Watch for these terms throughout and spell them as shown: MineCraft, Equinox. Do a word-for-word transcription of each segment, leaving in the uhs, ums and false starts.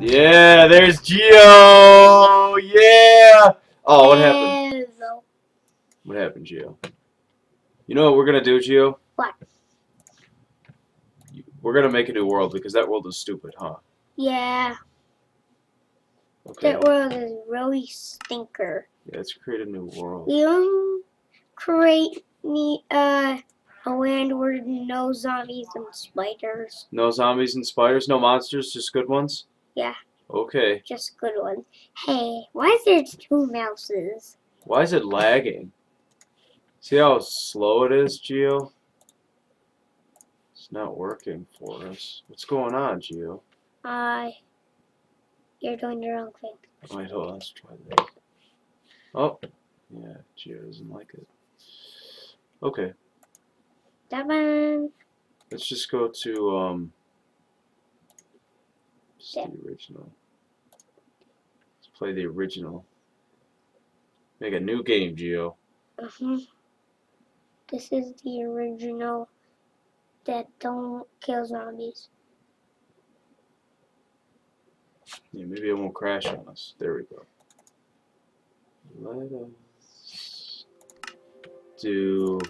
Yeah, there's Geo. Yeah. Oh, what happened? What happened, Geo? You know what we're gonna do, Geo? What? We're gonna make a new world because that world is stupid, huh? Yeah. Okay. That world is really stinker. Yeah, let's create a new world. You create me uh, a land where no zombies and spiders. No zombies and spiders? No monsters? Just good ones? Yeah. Okay. Just good ones. Hey, why is there two mouses? Why is it lagging? See how slow it is, Geo? It's not working for us. What's going on, Geo? I... Uh, You're doing the wrong thing. Wait, hold on, let's try this. Oh, yeah, Geo doesn't like it. Okay. That one. Let's just go to um. Yeah. The original. Let's play the original. Make a new game, Geo. Mhm. This is the original that don't kill zombies. Yeah, maybe it won't crash on us. There we go. Let us do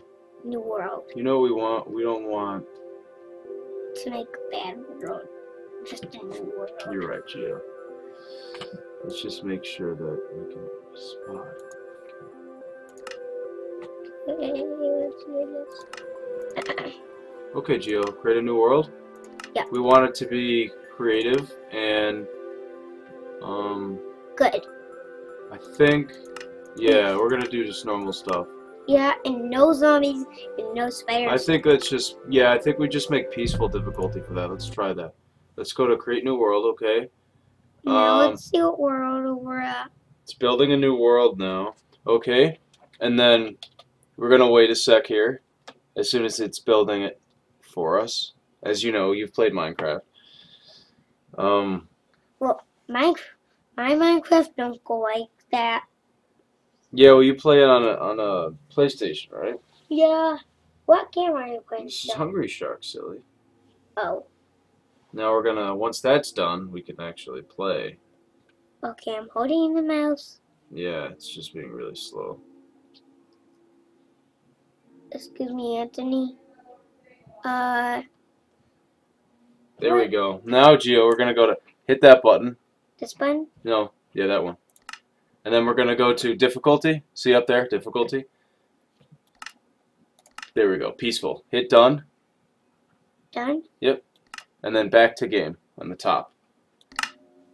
new world. You know we want. We don't want to make a bad world. Just a new world. You're right, Geo. Let's just make sure that we can spot. Okay, let's do this. Okay, Geo, create a new world. Yeah. We want it to be creative and. Um, Good. I think, yeah, we're gonna do just normal stuff. Yeah, and no zombies, and no spiders. I think let's just, yeah, I think we just make peaceful difficulty for that. Let's try that. Let's go to create new world, okay? Now um, let's see what world we're at. It's building a new world now, okay? And then we're gonna wait a sec here. As soon as it's building it for us, as you know, you've played Minecraft. Um. Well. My, my Minecraft don't go like that. Yeah, well, you play it on a on a PlayStation, right? Yeah. What game are you playing? This is Hungry Shark, silly. Oh. Now we're gonna. Once that's done, we can actually play. Okay, I'm holding the mouse. Yeah, it's just being really slow. Excuse me, Anthony. Uh. There what? we go. Now, Geo, we're gonna go to hit that button. This button? No. Yeah, that one. And then we're going to go to difficulty. See up there? Difficulty. There we go. Peaceful. Hit done. Done? Yep. And then back to game on the top.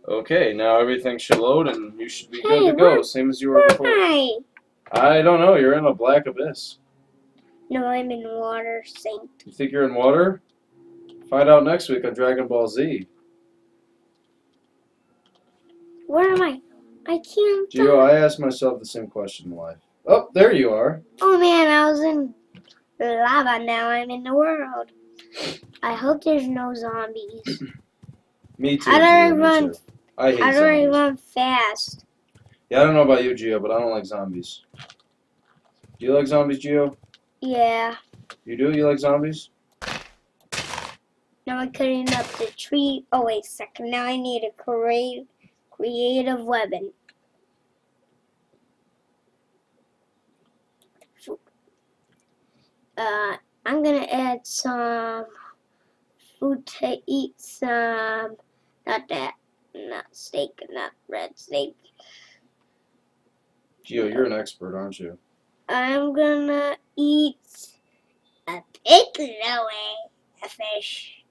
Okay, now everything should load and you should be hey, good to go. Same as you were before. I? I don't know. You're in a black abyss. No, I'm in water sink. You think you're in water? Find out next week on Dragon Ball Z. Where am I? I can't. Geo, I asked myself the same question in life. Oh, there you are. Oh man, I was in lava. Now I'm in the world. I hope there's no zombies. Me too. How do I run? I hate zombies. How do I run fast? Yeah, I don't know about you, Geo, but I don't like zombies. Do you like zombies, Geo? Yeah. You do? You like zombies? Now I'm cutting up the tree. Oh wait a second. Now I need a crate. Creative weapon. Uh, I'm gonna add some food to eat. Some not that, not steak, not red steak. Geo, you're an expert, aren't you? I'm gonna eat a pig. No way, a fish.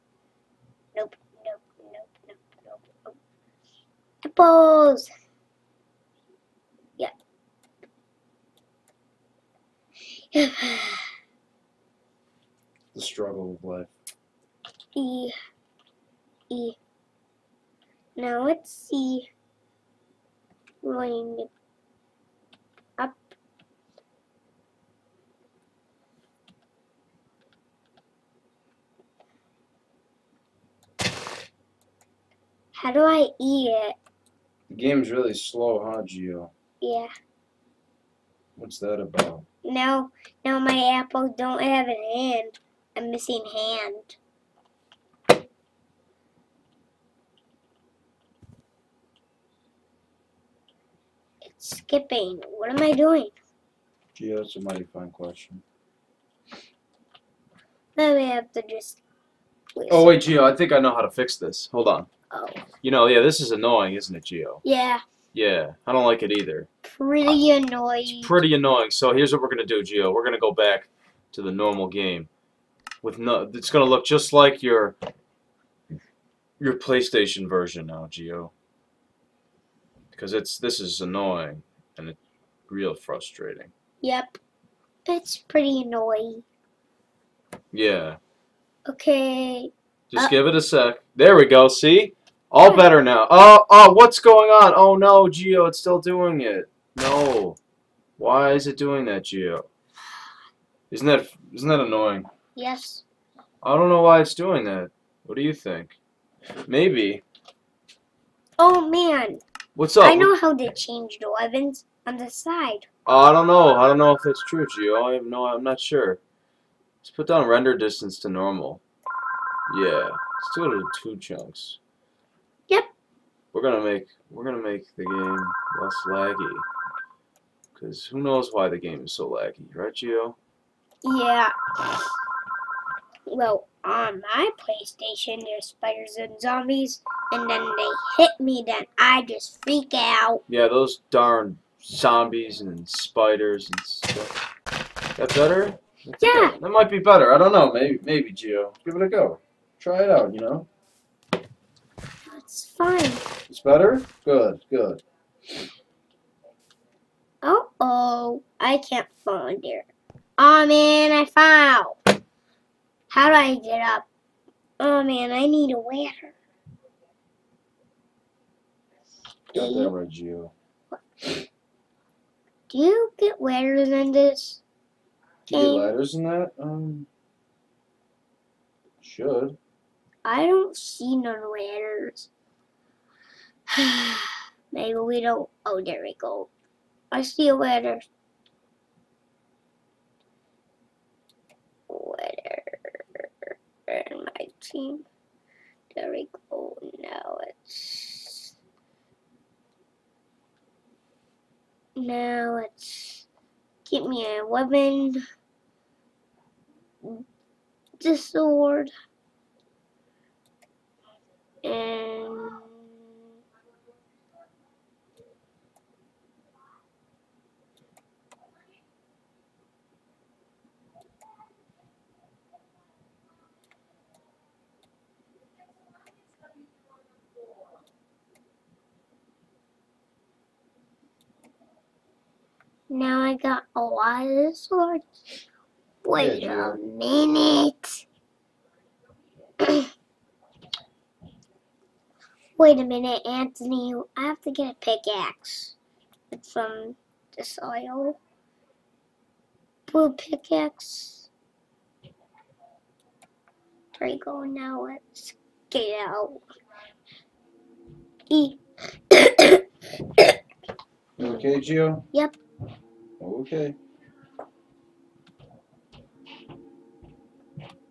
Nope. Apples. Yeah. The struggle of life. E. E. Now let's see. Rolling it up. How do I eat it? The game's really slow, huh, Geo? Yeah. What's that about? No, no, my apples don't have an hand. I'm missing hand. skipping. What am I doing? Gee, that's a mighty fine question. Maybe I have to just... Oh wait, Geo, I think I know how to fix this. Hold on. Oh. You know, yeah, this is annoying, isn't it, Geo? Yeah. Yeah, I don't like it either. Pretty uh, annoying. It's pretty annoying. So here's what we're gonna do, Geo. We're gonna go back to the normal game. With no, it's gonna look just like your your PlayStation version now, Geo. Because it's this is annoying and it's real frustrating. Yep, it's pretty annoying. Yeah. Okay. Just uh, give it a sec. There we go. See? All better now. Oh, oh, what's going on? Oh no, Geo, it's still doing it. No. Why is it doing that, Geo? Isn't that isn't that annoying? Yes. I don't know why it's doing that. What do you think? Maybe. Oh man. What's up? I know how to change the weapons on the side. Oh, I don't know. I don't know if that's true, Geo. I have no. I'm not sure. Let's put down render distance to normal. Yeah, let's do it in two chunks. Yep. We're gonna make we're gonna make the game less laggy, because who knows why the game is so laggy, right, Geo? Yeah. Well, on my PlayStation, there's spiders and zombies, and then they hit me, then I just freak out. Yeah, those darn zombies and spiders and stuff. That better? That's yeah. Good. That might be better. I don't know. Maybe, maybe, Geo. Give it a go. Try it out, you know? It's fine. It's better? Good, good. Uh-oh. I can't fall in there. Oh, man, I fell. How do I get up? Oh, man, I need a ladder. Got that right, Geo. Do you get ladders in this? Do you get ladders in that? Um, should. I don't see no ladders. Maybe we don't. Oh, there we go. I see a ladder. Ladder. And my team. There we go. Now it's. Now it's. Get me a weapon. The sword. And now I got a lot of the swords. Wait a minute. Wait a minute, Anthony. I have to get a pickaxe from the soil. Blue pickaxe. There you go. Now let's get out. E. You okay, Geo? Yep. Okay.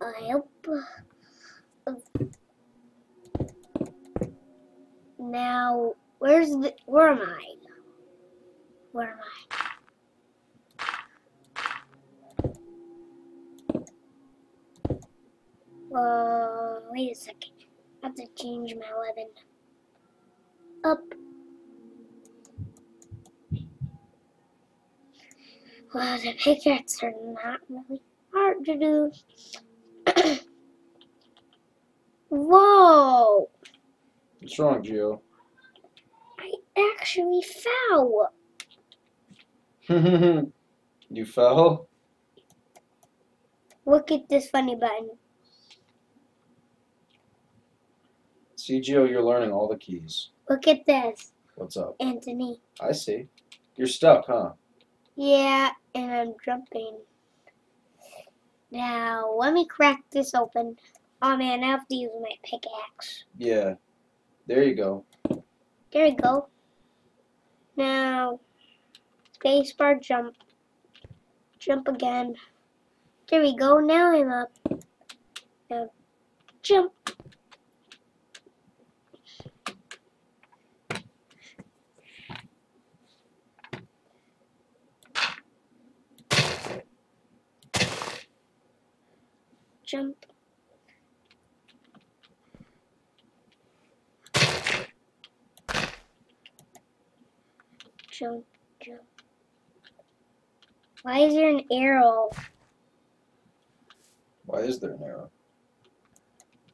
I hope. Now, where's the, where am I? Where am I? Uh, wait a second. I have to change my weapon. Up. Well, the pickaxe are not really hard to do. Whoa! What's wrong, Geo? I actually fell. You fell? Look at this funny button. See, Geo, you're learning all the keys. Look at this. What's up? Anthony. I see. You're stuck, huh? Yeah, and I'm jumping. Now, let me crack this open. Oh, man, I have to use my pickaxe. Yeah. There you go. There you go. Now, spacebar jump. Jump again. There we go. Now I'm up. Now, jump. jump. Jump, jump. Why is there an arrow? Why is there an arrow?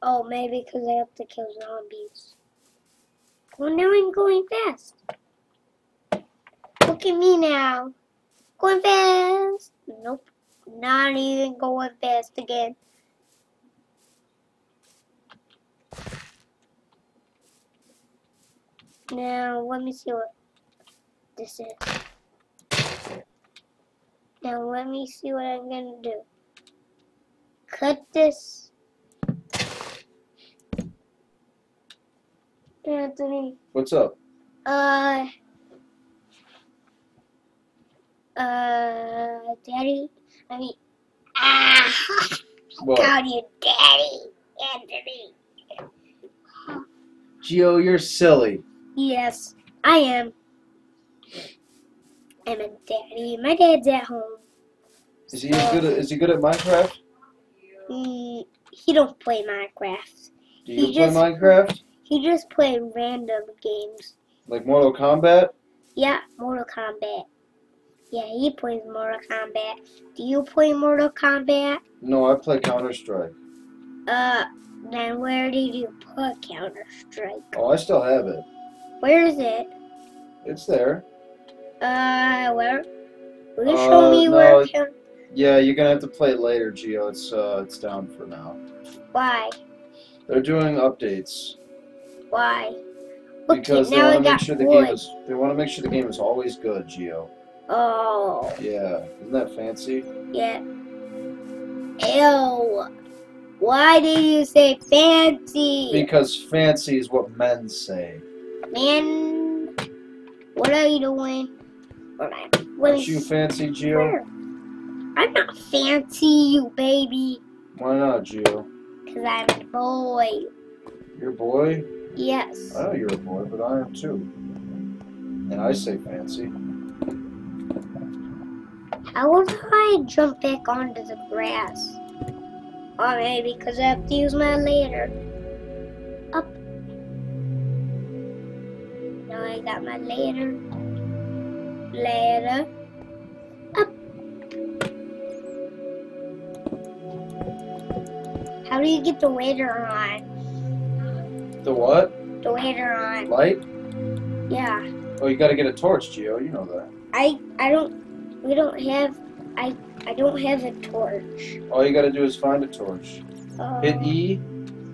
Oh, maybe because I have to kill zombies. Well, now I'm going fast. Look at me now. Going fast. Nope. Not even going fast again. Now, let me see what this is. Now, let me see what I'm going to do. Cut this. Anthony. What's up? Uh... Uh, Daddy, I mean, ah, I called you Daddy, Anthony. Gio, you're silly. Yes, I am. I'm a daddy. My dad's at home. Is he so, good? At, is he good at Minecraft? He, he don't play Minecraft. Do you he play just, Minecraft? He just plays random games. Like Mortal Kombat? Yeah, Mortal Kombat. Yeah, he plays Mortal Kombat. Do you play Mortal Kombat? No, I play Counter-Strike. Uh, then where did you put Counter-Strike? Oh, I still have it. Where is it? It's there. Uh, where? Will you uh, show me no, where Counter... Yeah, you're gonna have to play it later, Gio. It's, uh, it's down for now. Why? They're doing updates. Why? Okay, because they want to make sure the game is, they want to make sure the game is always good, Gio. Oh. Yeah. Isn't that fancy? Yeah. Ew. Why did you say fancy? Because fancy is what men say. Man, what are you doing? Aren't you fancy, Gio? I'm not fancy, you baby. Why not, Gio? Because I'm a boy. You're a boy? Yes. I know you're a boy, but I am too. And I say fancy. I wonder if I jump back onto the grass. Or maybe because I have to use my ladder. Up. Now I got my ladder. Ladder. Up. How do you get the ladder on? The what? The ladder on. Light? Yeah. Oh, you gotta get a torch, Gio. You know that. I, I don't... We don't have, I I don't have a torch. All you gotta do is find a torch. Uh, Hit E,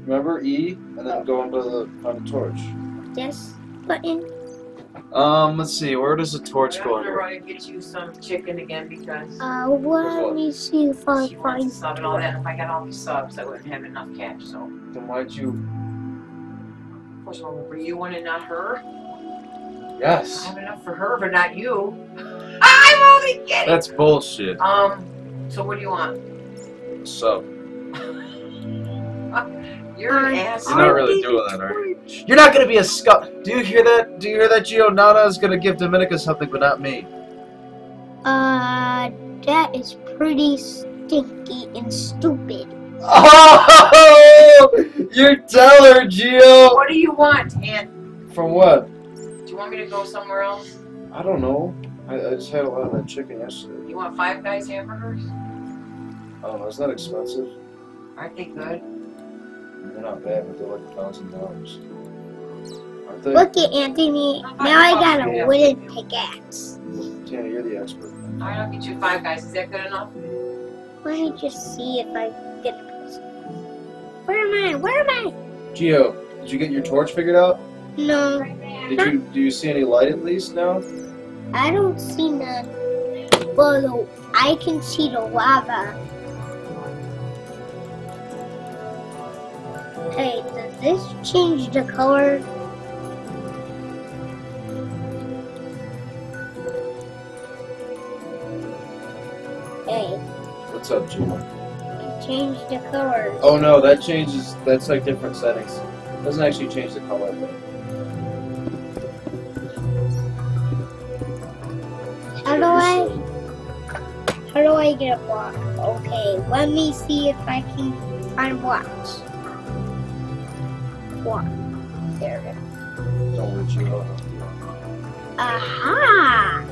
remember E, and then oh. go into the, find a torch. Yes, button. Um, let's see, where does the torch go under? I'm gonna run and get you some chicken again because... Uh, let me see if I she find... sub and all that. If I got all these subs, I wouldn't have enough cash, so... Then why'd you... Which one, were you one and not her? Yes. I have enough for her, but not you. I'm only kidding. That's bullshit. Um, so what do you want? Sub. uh, you're an ass. You're not really doing that, are you? You're not gonna be a scuff. Do you hear that? Do you hear that, Gio? Nana's gonna give Dominica something, but not me. Uh, that is pretty stinky and stupid. Oh, you tell her, Gio. What do you want, Ann? From what? Do you want me to go somewhere else? I don't know. I, I just had a lot of that chicken yesterday. You want Five Guys hamburgers? I don't know. It's not expensive. Aren't they good? They're not bad, but they're like a thousand dollars. Aren't they? Look at Anthony. Now I got a wooden pickaxe. Tanner, you're the expert. All right, I'll get you Five Guys. Is that good enough? Let me just see if I get a person. Where am I? Where am I? Gio, did you get your torch figured out? No. Did you? Do you see any light at least now? I don't see none. Well, I can see the lava. Hey, does this change the color? Hey. What's up, Gina? It changed the color. Oh no, that changes. That's like different settings. It doesn't actually change the color, but. How do I, how do I get a block? Okay, let me see if I can I'm black. One. There we go. Don't reach you up. Aha!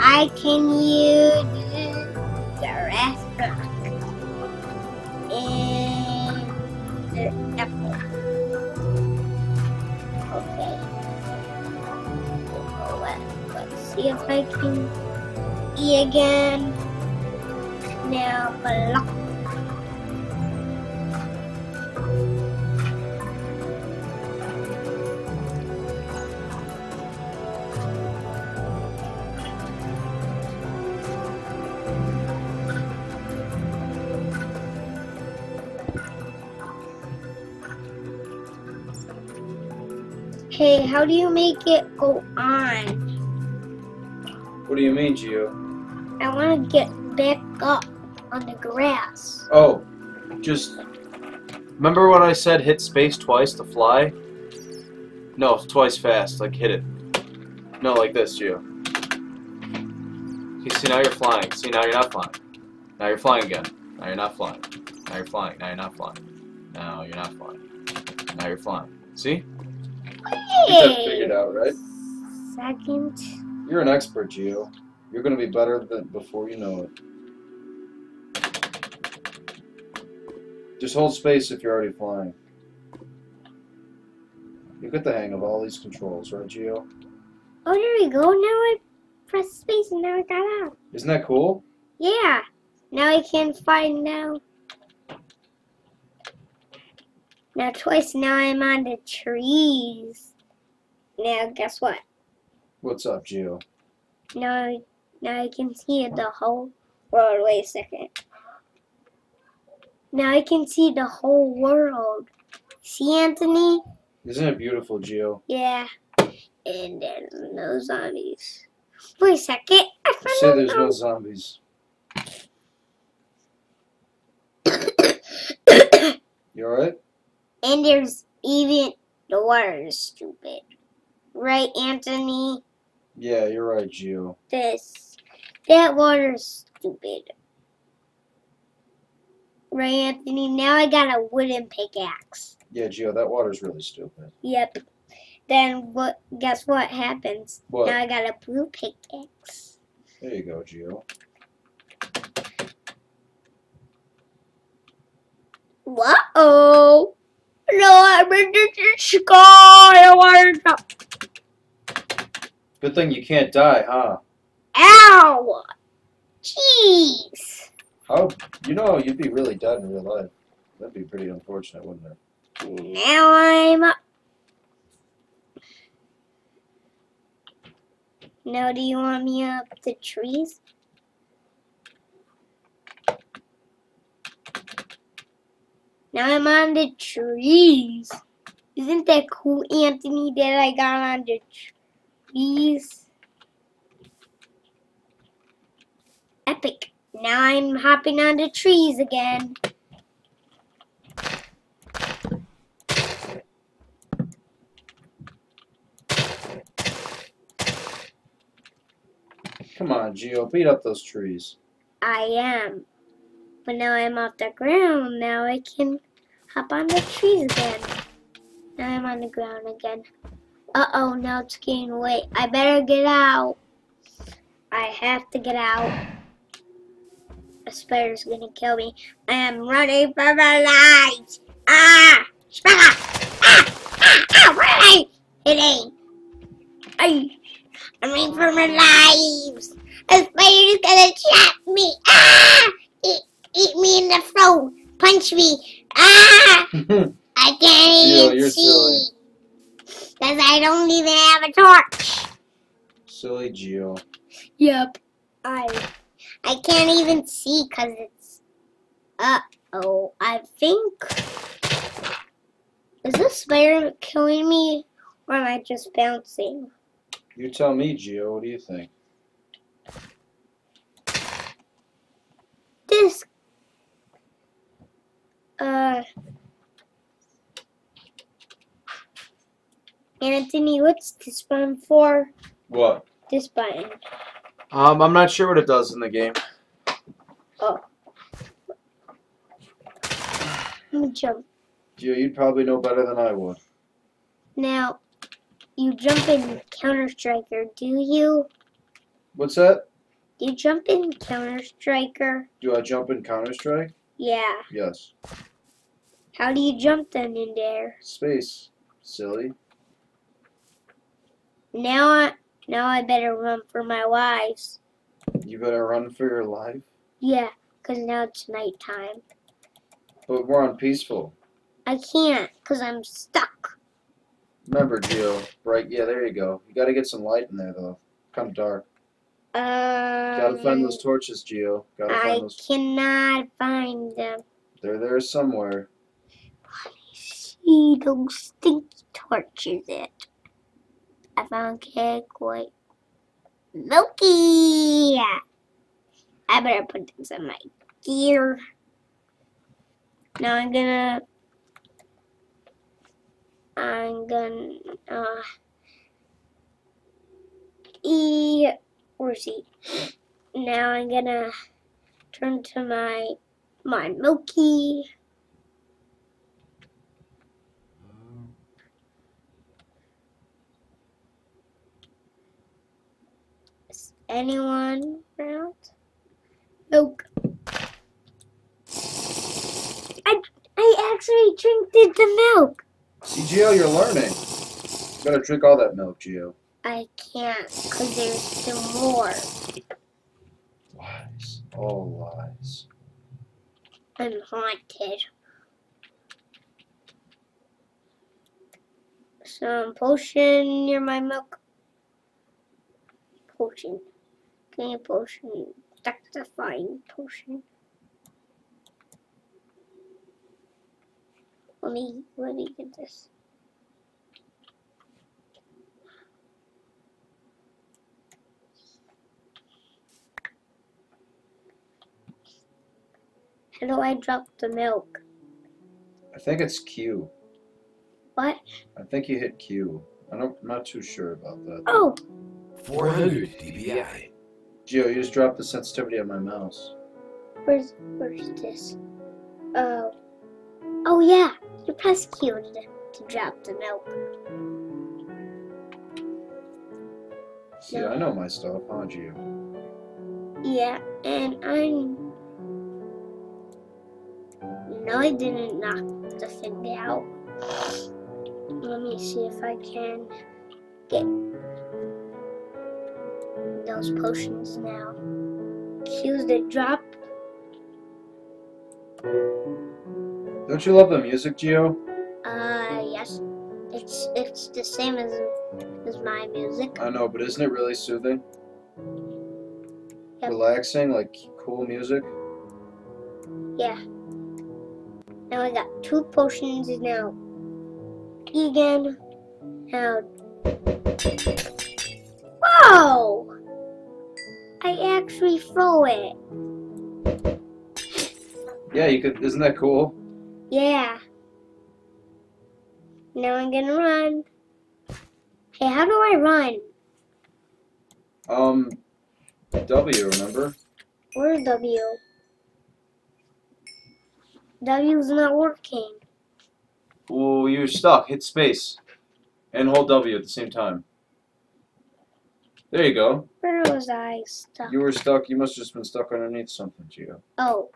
I can use the rest block. And the apple. Okay. Let's, let's see if I can E again. Now block. Hey, how do you make it go on? What do you mean, Gio? I want to get back up on the grass. Oh, just remember when I said hit space twice to fly? No, twice fast, like hit it. No, like this, Gio. You see, now you're flying. See, now you're not flying. Now you're flying again. Now you're not flying. Now you're flying. Now you're not flying. Now you're not flying. Now you're flying. See? Get that figured out, right? Second. You're an expert, Gio. You're gonna be better than before you know it. Just hold space if you're already flying. You get the hang of all these controls, right, Gio? Oh, there we go. Now I press space and now I got out. Isn't that cool? Yeah. Now I can fly now. Now twice, now I'm on the trees. Now guess what? What's up, Gio? Now, now I can see the whole world. Wait a second. Now I can see the whole world. See, Anthony? Isn't it beautiful, Gio? Yeah. And there's no zombies. Wait a second. I found said there's no zombies. You alright? And there's even the water is stupid. Right, Anthony? Yeah, you're right, Gio. This. That water is stupid. Right, Anthony? Now I got a wooden pickaxe. Yeah, Gio, that water's really stupid. Yep. Then what? Guess what happens? What? Now I got a blue pickaxe. There you go, Gio. Whoa! No, I'm in the sky. I want to drop. Good thing you can't die, huh? Ow! Jeez! Oh, you know, you'd be really dead in real life. That'd be pretty unfortunate, wouldn't it? Now I'm up. Now, do you want me up the trees? Now I'm on the trees. Isn't that cool, Anthony, that I got on the trees? Epic. Now I'm hopping on the trees again. Come on, Gio, beat up those trees. I am. But now I'm off the ground. Now I can hop on the trees again. Now I'm on the ground again. Uh-oh, now it's getting wet. I better get out. I have to get out. A spider's gonna kill me. I am running for my life. Ah! Spider! Ah! Ah! Ah! Where am I hitting? I, I'm running for my lives. A spider's gonna trap me. Ah! It, Eat me in the throat. Punch me. Ah! I can't even see. Because I don't even have a torch. Silly Gio. Yep. I I can't even see because it's... Uh-oh. I think... Is this spider killing me? Or am I just bouncing? You tell me, Gio. What do you think? This... Uh, Anthony, what's this button for? What? This button. Um, I'm not sure what it does in the game. Oh. jump. Gio, you'd probably know better than I would. Now, you jump in Counter-Striker, do you? What's that? Do you jump in Counter-Striker? Do I jump in Counter-Strike? Yeah. Yes. How do you jump then in there? Space, silly. Now I, now I better run for my lives. You better run for your life? Yeah, because now it's nighttime. But we're on peaceful. I can't, because I'm stuck. Remember, Gio. Right, yeah, there you go. You got to get some light in there, though. Kind of dark. Um, got to find those torches, Gio. Gotta find I those... cannot find them. They're there somewhere. I see those stinky torches at. I found cake, white milky. I better put this in my gear. Now I'm gonna. I'm gonna. Uh, e or Z. Now I'm gonna turn to my my milky. Anyone around? Nope. I, I actually drank the milk. See, Gio, you're learning. You gotta drink all that milk, Gio. I can't, because there's still more. Lies. All lies. I'm haunted. Some potion near my milk. Potion. A potion, Dexifying potion. Let me, let me get this. How do I drop the milk? I think it's Q. What? I think you hit Q. I don't, I'm not too sure about that. Oh! four hundred D B I. Gio, you just dropped the sensitivity on my mouse. Where's, where's this? Oh. Oh yeah, you press Q to, to drop the milk. See, no. I know my stuff, huh, Gio? Yeah, and I'm... No, I didn't knock the thing out. Let me see if I can get... those potions now. Cues that drop. Don't you love the music, Gio? Uh, yes. It's it's the same as as my music. I know, but isn't it really soothing? Yep. Relaxing, like cool music. Yeah. Now I got two potions now. Again. Now. Whoa! I actually throw it. Yeah, you could. Isn't that cool? Yeah. Now I'm gonna run. Hey, how do I run? Um, W, remember? Where's W? W's not working. Oh, you're stuck. Hit space. And hold W at the same time. There you go. Where was I stuck? You were stuck. You must have just been stuck underneath something, Gio. Oh,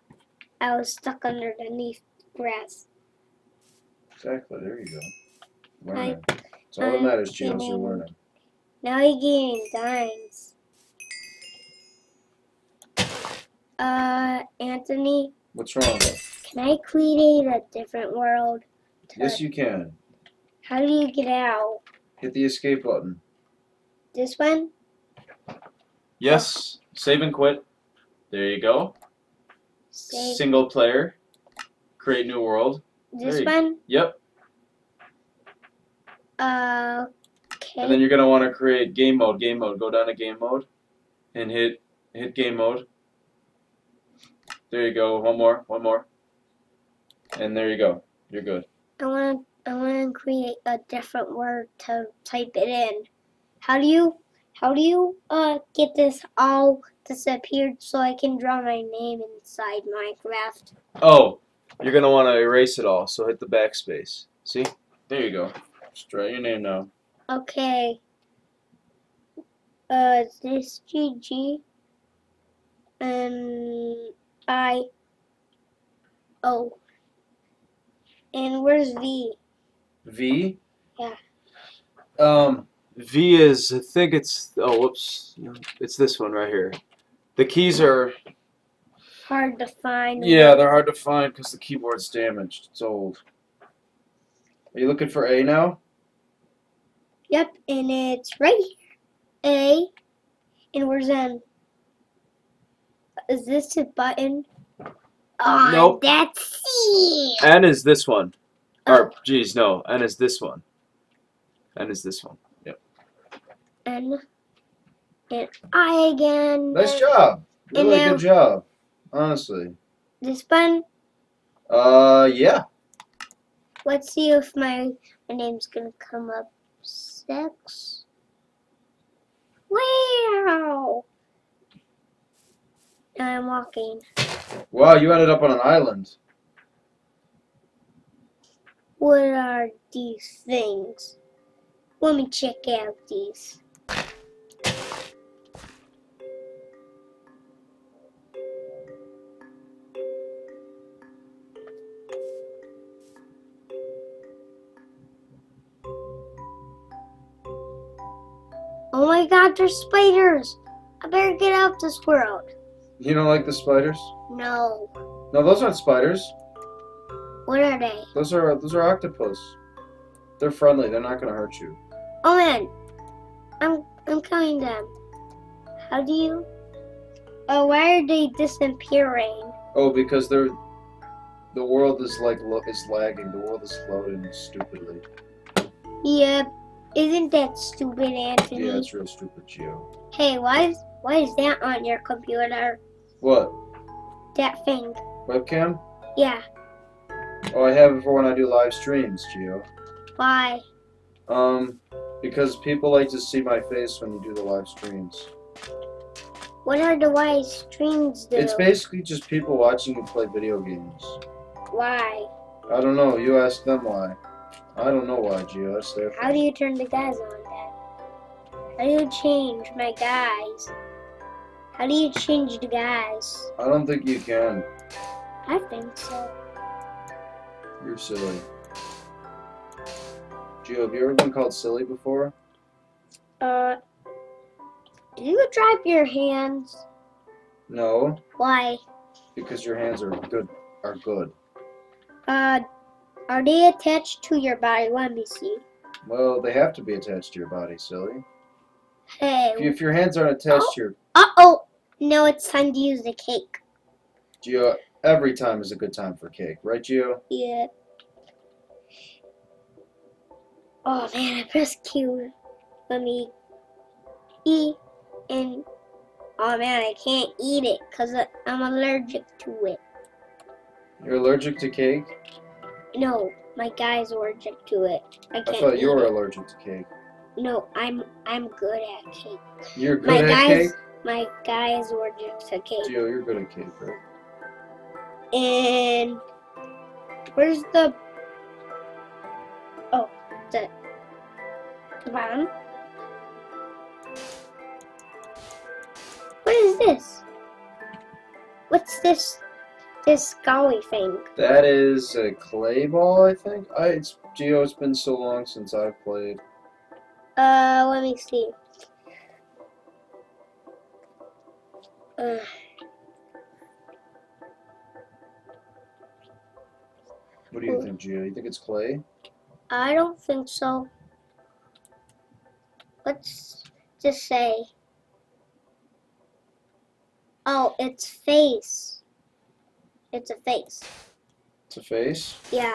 I was stuck underneath grass. Exactly. There you go. Learning. That's all that matters, Gio, is you're learning. Now you're getting dimes. Uh, Anthony? What's wrong? Can I create a different world? Yes, you can. How do you get out? Hit the escape button. This one? Yes, save and quit. There you go. Save. Single player. Create new world. This one? Yep. Uh, okay. And then you're gonna want to create game mode. Game mode. Go down to game mode, and hit hit game mode. There you go. One more. One more. And there you go. You're good. I wanna I wanna create a different word to type it in. How do you? How do you uh, get this all disappeared so I can draw my name inside Minecraft? Oh, you're going to want to erase it all, so hit the backspace. See? There you go. Just write your name now. Okay. Uh, is this G G? Um, I. O. And where's V? V? Yeah. Um, V is, I think it's, oh, whoops. It's this one right here. The keys are hard to find. Yeah, they're hard to find because the keyboard's damaged. It's old. Are you looking for A now? Yep, and it's right here. A. And where's N? Is this a button? Oh, nope. That's C. N is this one. Oh. Or, geez, no. N is this one. N is this one. Yep. N. And I again. Nice job. Really good job. Honestly. This button? Uh, yeah. Let's see if my, my name's gonna come up. Six. Wow. I'm walking. Wow, you ended up on an island. What are these things? Let me check out these. Oh my god, there's spiders! I better get out of this world. You don't like the spiders? No. No, those aren't spiders. What are they? Those are those are octopus. They're friendly. They're not gonna hurt you. Oh man, I'm I'm killing them. How do you? Oh, why are they disappearing? Oh, because they're the world is like is lagging. The world is floating stupidly. Yeah, isn't that stupid, Anthony? Yeah, it's real stupid, Gio. Hey, why is why is that on your computer? What? That thing. Webcam? Yeah. Oh, I have it for when I do live streams, Gio. Why? Um, because people like to see my face when you do the live streams. What are the live streams do? It's basically just people watching you play video games. Why? I don't know. You ask them why. I don't know why, Gio. That's their thing. How do you turn the guys on then? How do you change my guys? How do you change the guys? I don't think you can. I think so. You're silly. Gio, have you ever been called silly before? Uh, do you drop your hands? No. Why? Because your hands are good. Are good. Uh, are they attached to your body? Let me see. Well, they have to be attached to your body, silly. Hey. If, you, if your hands aren't attached oh, to your... Uh-oh. No, it's time to use the cake. Gio, every time is a good time for cake, right, Gio? Yeah. Oh man, I pressed Q. Let me eat, and oh man, I can't eat it because I'm allergic to it. You're allergic to cake? No, my guy's allergic to it. I can't. I thought you were it. allergic to cake. No, I'm I'm good at cake. You're good my at guys, cake. My guy's allergic to cake. Gio, you're good at cake, right? And where's the oh the, the bottom? What is this? What's this this golly thing? That is a clay ball, I think. I it's Gio. It's been so long since I've played. Uh, let me see. Uh. What do you think, Gio? You think it's clay? I don't think so. Let's just say... Oh, it's face. It's a face. It's a face? Yeah.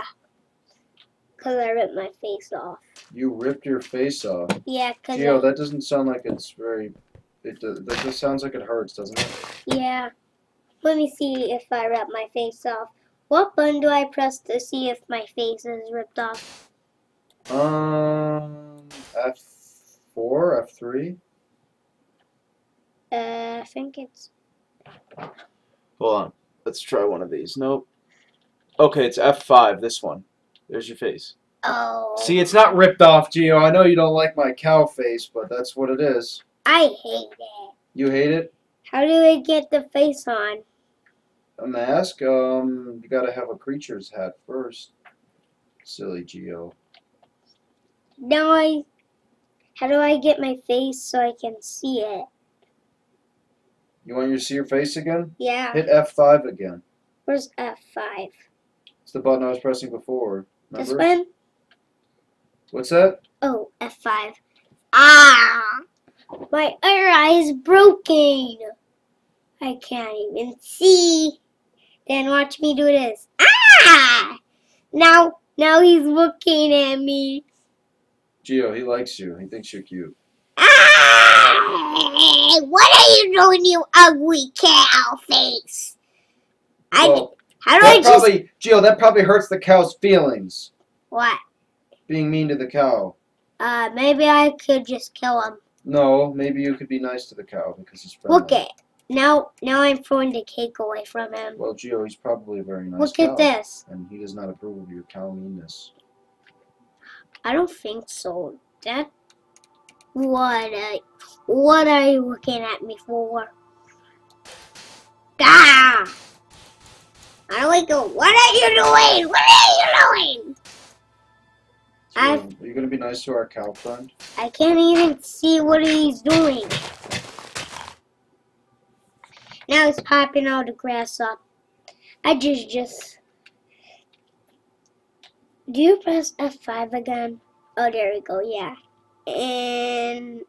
Because I ripped my face off. You ripped your face off? Yeah, because... Gio, I... that doesn't sound like it's very... It does, that just sounds like it hurts, doesn't it? Yeah. Let me see if I rip my face off. What button do I press to see if my face is ripped off? Um, F four, F three? Uh, I think it's... Hold on. Let's try one of these. Nope. Okay, it's F five, this one. There's your face. Oh. See, it's not ripped off, Gio. I know you don't like my cow face, but that's what it is. I hate it. You hate it? How do I get the face on? A mask? Um, you gotta have a creature's hat first. Silly Gio. Now I... How do I get my face so I can see it? You want you to see your face again? Yeah. Hit F five again. Where's F five? It's the button I was pressing before. Remember? This one? What's that? Oh, F five. Ah! My other eye is broken. I can't even see. Then watch me do this. Ah! Now, now he's looking at me. Gio, he likes you. He thinks you're cute. Ah! What are you doing, you ugly cow face? I, well, how do I probably, just... Gio, that probably hurts the cow's feelings. What? Being mean to the cow. Uh, maybe I could just kill him. No, maybe you could be nice to the cow because he's friendly. Look at now. Now I'm throwing the cake away from him. Well, Gio, he's probably a very nice Look cow, at this. And he does not approve of your cow meanness. I don't think so. That what? Uh, what are you looking at me for? Gah! I don't go. What are you doing? What are you doing? So are you gonna be nice to our cow friend? I can't even see what he's doing. Now he's popping all the grass up. I just just. Do you press F five again? Oh, there we go. Yeah, and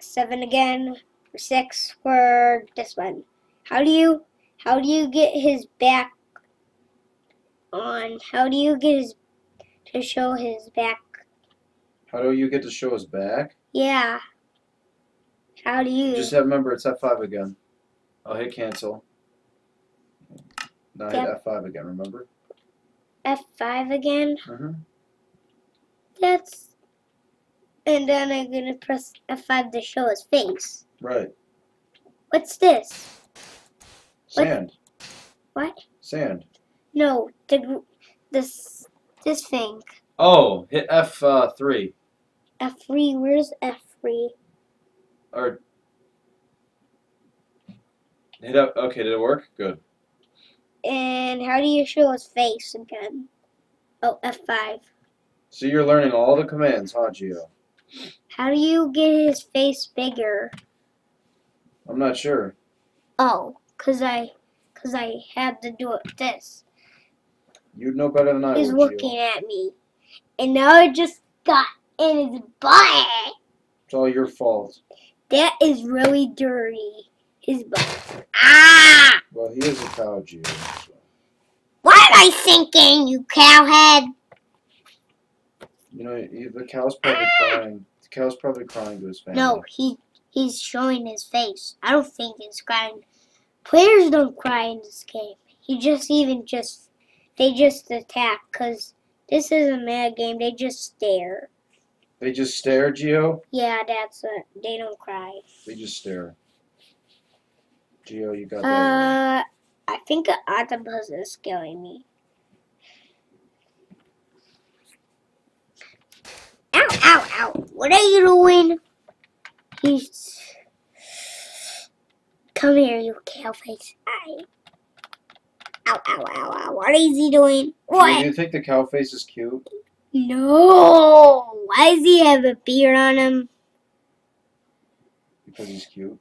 seven again. Six for this one. How do you? How do you get his back on? How do you get his to show his back? How do you get to show his back? Yeah. How do you? Just have, remember, it's F five again. I'll hit cancel. Now yep. Hit F five again, remember? F five again? Mm-hmm. That's... And then I'm going to press F five to show his face. Right. What's this? Sand. What? What? Sand. No, the, this, this thing. Oh, hit F three. Uh, F three, where's F three? Or hit up. Okay, did it work? Good. And how do you show his face again? Oh, F five. So you're learning all the commands, huh, Gio? How do you get his face bigger? I'm not sure. Oh, cause I, cause I had to do it with this. You'd know better than I would. He's looking at me. And now I just got in his butt. It's all your fault. That is really dirty. His butt. Ah! Well, he is a cow, Gio. So. What am I thinking, you cowhead? You know, the cow's probably ah! crying. The cow's probably crying to his family. No, he he's showing his face. I don't think he's crying. Players don't cry in this game. He just even just they just attack because. This is a mad game. They just stare. They just stare, Gio? Yeah, that's it. They don't cry. They just stare. Gio, you got that Uh, right. I think an octopus is scaring me. Ow, ow, ow. What are you doing? He's... Come here, you cowface. I... Ow, ow, ow, ow. What is he doing? What? Do you think the cow face is cute? No. Why does he have a beard on him? Because he's cute.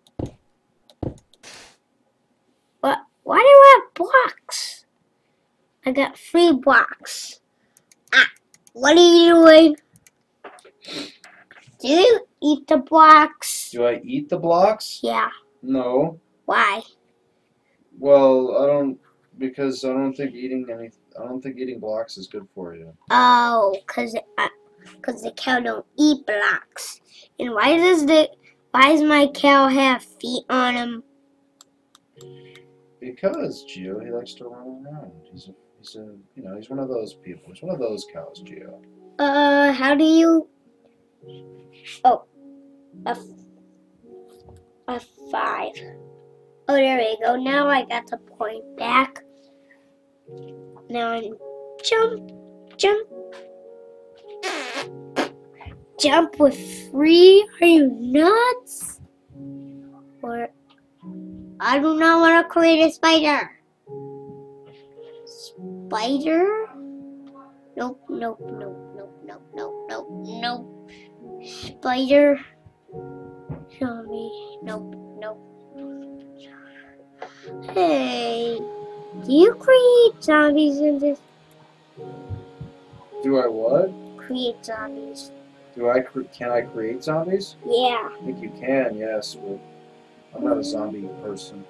What? Why do I have blocks? I got three blocks. Ah, what are you doing? Do you eat the blocks? Do I eat the blocks? Yeah. No. Why? Well, I don't... Because I don't think eating any, I don't think eating blocks is good for you. Oh, cause, uh, cause the cow don't eat blocks. And why does the, why does my cow have feet on him? Because Gio, he likes to run around. He's a, he's a, you know, he's one of those people. He's one of those cows, Gio. Uh, how do you? Oh, a, a five. Oh, there we go. Now I got the point back. Now I'm jump, jump, jump with free? Are you nuts? Or I do not want to create a spider. Spider? Nope, nope, nope, nope, nope, nope, nope, nope. Spider. Show me. Nope, nope. Hey, do you create zombies in this? Do I what? Create zombies. Do I? Can I create zombies? Yeah. I think you can. Yes, but I'm not a zombie person.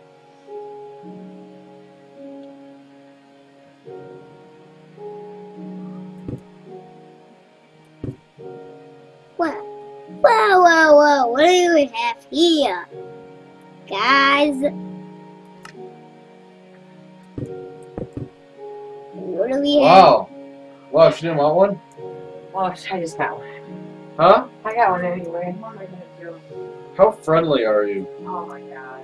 Whoa, whoa, whoa, what do we have here? Guys. What do we wow. have? Wow. Wow, she didn't want one? Well, I just got one. Huh? I got one anyway. What am I gonna do? How friendly are you? Oh my god.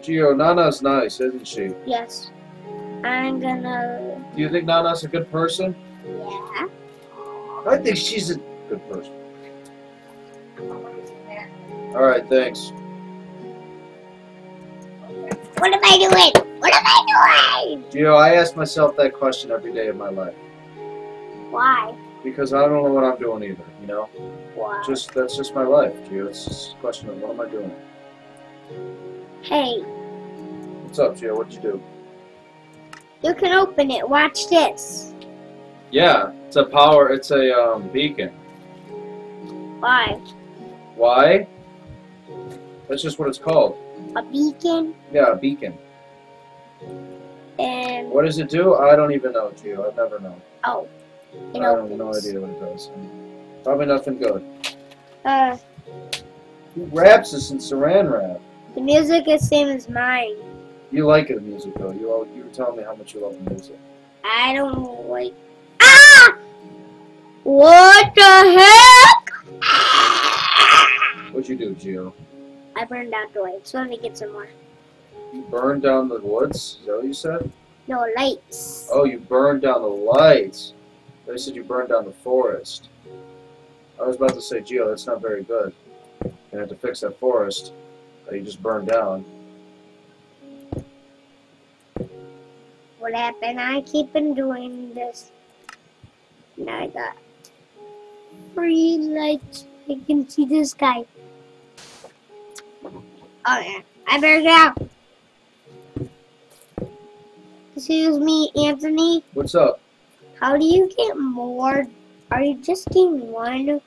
Gio, Nana's nice, isn't she? Yes. I'm gonna... Do you think Nana's a good person? Yeah. I think she's a good person. Alright, thanks. What am I doing? What am I doing? You know, I ask myself that question every day of my life. Why? Because I don't know what I'm doing either, you know? Why? Just, that's just my life, Gio. It's just a question of what am I doing? Hey. What's up, Gio? What'd you do? You can open it. Watch this. Yeah, it's a power, it's a um, beacon. Why? Why? That's just what it's called. A beacon? Yeah, a beacon. And what does it do? I don't even know, Gio. I've never known. Oh. It I opens. Have no idea what it does. Probably nothing good. Uh. Who wraps this in saran wrap? The music is same as mine. You like the music, though. You all, you were telling me how much you love the music. I don't like... Ah! What the heck? What'd you do, Gio? I burned down the woods. So let me get some more. You burned down the woods? Is that what you said? No, lights. Oh, you burned down the lights. They said you burned down the forest. I was about to say, Gio, that's not very good. You're going to have to fix that forest that you just burned down. What happened? I keep on doing this. Now I got three lights. I can see this guy. Oh yeah, I better get out. Excuse me, Anthony. What's up? How do you get more? Are you just getting one?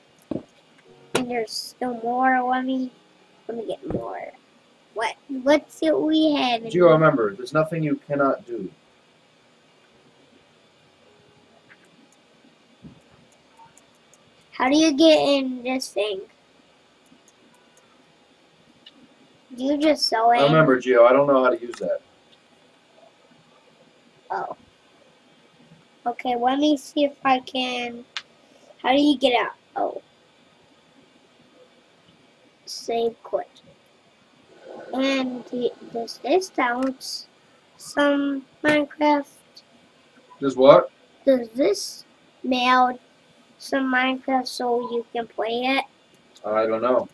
And there's still more. Let me, let me get more. What? What's it we have? Gio, remember, there's nothing you cannot do. How do you get in this thing? You just sew it. Remember, Gio, I don't know how to use that. Oh. Okay, let me see if I can. How do you get out? Oh. Save quit. And does this download some Minecraft? Does what? Does this mail some Minecraft so you can play it? I don't know.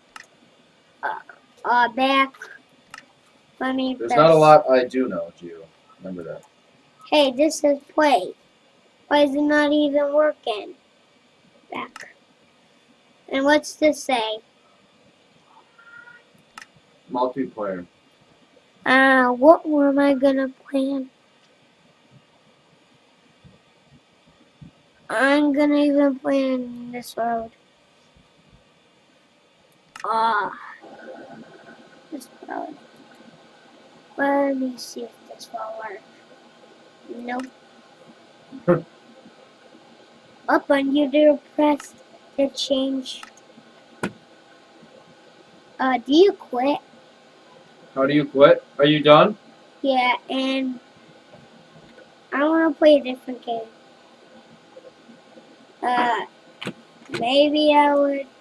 Uh, Uh, back. Let me. There's press. Not a lot I do know, Gio. Remember that. Hey, this says play. Why is it not even working? Back. And what's this say? Multiplayer. Uh, what am I gonna play? I'm gonna even play in this road. Ah. Uh, This road. Let me see if this will work. Nope. Up on you to press the change. Uh, do you quit? How do you quit? Are you done? Yeah, and I want to play a different game. Uh, maybe I would